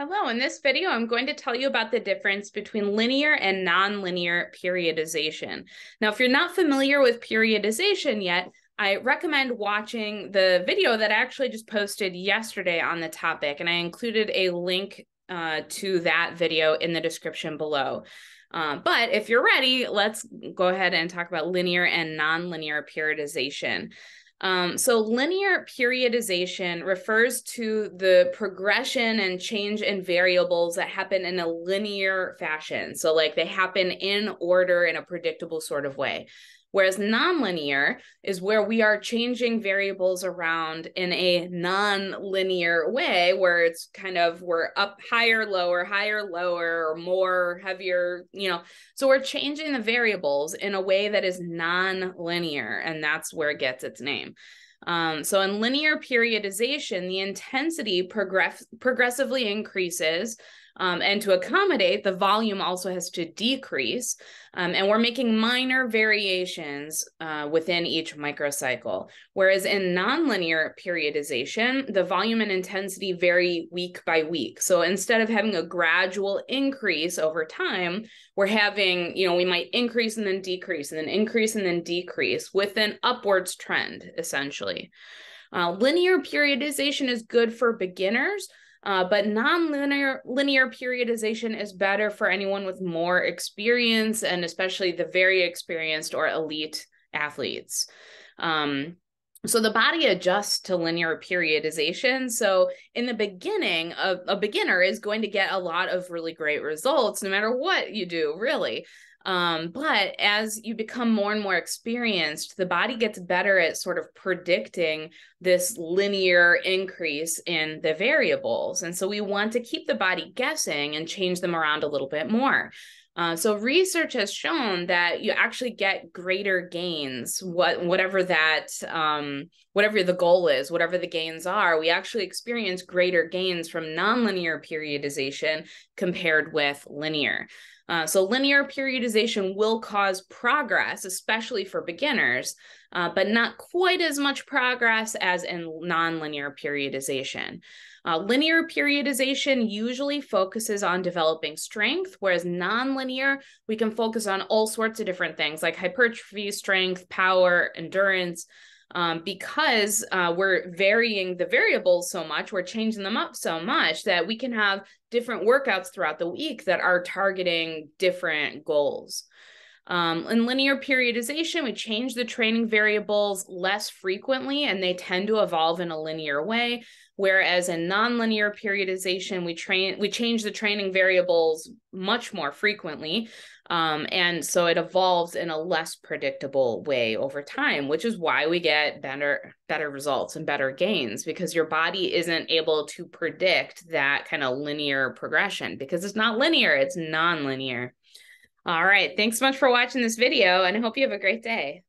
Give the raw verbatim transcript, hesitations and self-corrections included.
Hello, in this video, I'm going to tell you about the difference between linear and nonlinear periodization. Now, if you're not familiar with periodization yet, I recommend watching the video that I actually just posted yesterday on the topic, and I included a link uh, to that video in the description below. Um, but if you're ready, let's go ahead and talk about linear and nonlinear periodization. Um, so linear periodization refers to the progression and change in variables that happen in a linear fashion. So like they happen in order in a predictable sort of way. Whereas nonlinear is where we are changing variables around in a nonlinear way, where it's kind of we're up higher, lower, higher, lower, or more, heavier, you know. So we're changing the variables in a way that is nonlinear, and that's where it gets its name. Um, so in linear periodization, the intensity progress progressively increases. Um, and to accommodate, the volume also has to decrease. Um, and we're making minor variations uh, within each microcycle. Whereas in nonlinear periodization, the volume and intensity vary week by week. So instead of having a gradual increase over time, we're having, you know, we might increase and then decrease and then increase and then decrease with an upwards trend, essentially. Uh, linear periodization is good for beginners. Uh, but nonlinear linear periodization is better for anyone with more experience, and especially the very experienced or elite athletes. Um, so the body adjusts to linear periodization. So in the beginning, a, a beginner is going to get a lot of really great results, no matter what you do, really. Um, but as you become more and more experienced, the body gets better at sort of predicting this linear increase in the variables. And so we want to keep the body guessing and change them around a little bit more. Uh, so research has shown that you actually get greater gains, what, whatever that, um, whatever the goal is, whatever the gains are, we actually experience greater gains from nonlinear periodization compared with linear. Uh, so linear periodization will cause progress, especially for beginners, uh, but not quite as much progress as in nonlinear periodization. Uh, linear periodization usually focuses on developing strength, whereas nonlinear, we can focus on all sorts of different things like hypertrophy, strength, power, endurance. Um, because uh, we're varying the variables so much, we're changing them up so much that we can have different workouts throughout the week that are targeting different goals. Um, in linear periodization, we change the training variables less frequently, and they tend to evolve in a linear way. Whereas in nonlinear periodization, we train we change the training variables much more frequently. Um, and so it evolves in a less predictable way over time, which is why we get better, better results and better gains, because your body isn't able to predict that kind of linear progression because it's not linear, it's nonlinear. All right. Thanks so much for watching this video, and I hope you have a great day.